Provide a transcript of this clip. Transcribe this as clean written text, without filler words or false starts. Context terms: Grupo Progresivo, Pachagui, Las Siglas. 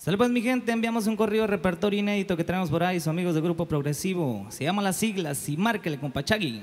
Salud pues mi gente, enviamos un corrido de repertorio inédito que traemos por ahí, sus amigos del Grupo Progresivo. Se llama Las Siglas y márquele con Pachagui.